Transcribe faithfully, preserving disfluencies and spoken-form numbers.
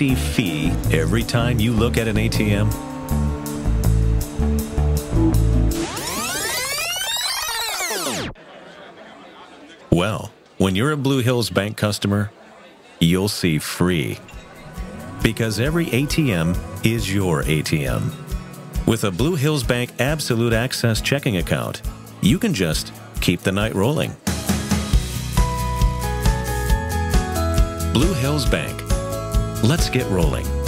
A T M C fee every time you look at an A T M? Well, when you're a Blue Hills Bank customer, you'll see free. Because every A T M is your A T M. With a Blue Hills Bank Absolute Access checking account, you can just keep the night rolling. Blue Hills Bank. Let's get rolling.